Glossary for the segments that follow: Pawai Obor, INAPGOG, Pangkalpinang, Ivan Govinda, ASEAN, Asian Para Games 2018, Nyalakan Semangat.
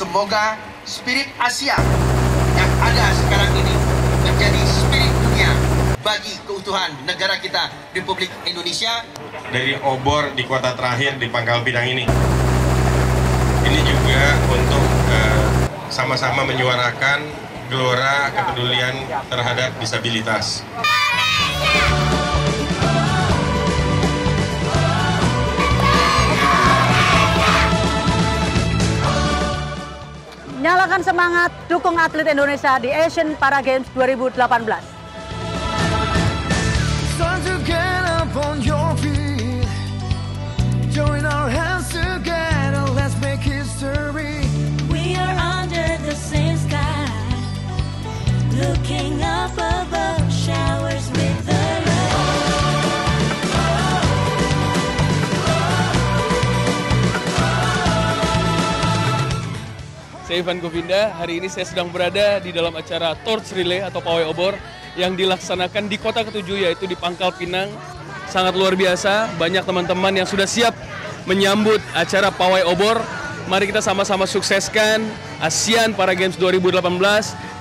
Semoga spirit Asia yang ada sekarang ini menjadi spirit dunia bagi keutuhan negara kita Republik Indonesia. Dari obor di kota terakhir di Pangkalpinang ini juga untuk sama-sama menyuarakan gelora kepedulian terhadap disabilitas. Nyalakan semangat, dukung atlet Indonesia di Asian Para Games 2018. Saya Ivan Govinda, hari ini saya sedang berada di dalam acara Torch Relay atau Pawai Obor yang dilaksanakan di kota ke-7 yaitu di Pangkalpinang. Sangat luar biasa, banyak teman-teman yang sudah siap menyambut acara Pawai Obor. Mari kita sama-sama sukseskan ASEAN Para Games 2018.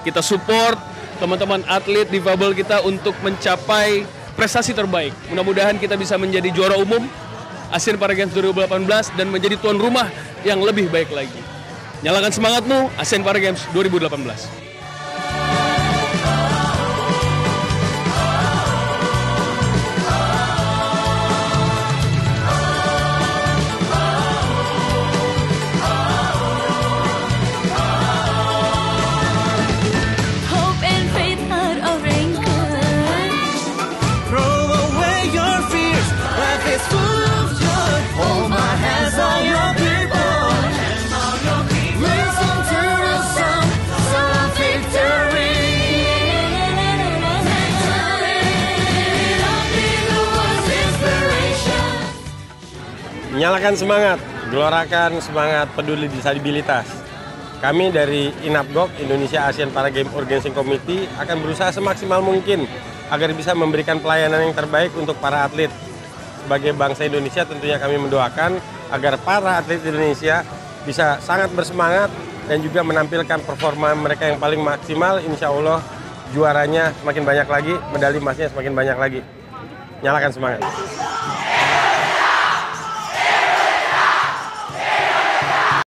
Kita support teman-teman atlet difabel kita untuk mencapai prestasi terbaik. Mudah-mudahan kita bisa menjadi juara umum ASEAN Para Games 2018 dan menjadi tuan rumah yang lebih baik lagi. Nyalakan semangatmu, ASEAN Para Games 2018. Nyalakan semangat, gelorakan semangat peduli disabilitas. Kami dari INAPGOG, Indonesia ASEAN Para Games Organizing Committee, akan berusaha semaksimal mungkin agar bisa memberikan pelayanan yang terbaik untuk para atlet. Sebagai bangsa Indonesia tentunya kami mendoakan agar para atlet Indonesia bisa sangat bersemangat dan juga menampilkan performa mereka yang paling maksimal. Insya Allah juaranya semakin banyak lagi, medali emasnya semakin banyak lagi. Nyalakan semangat.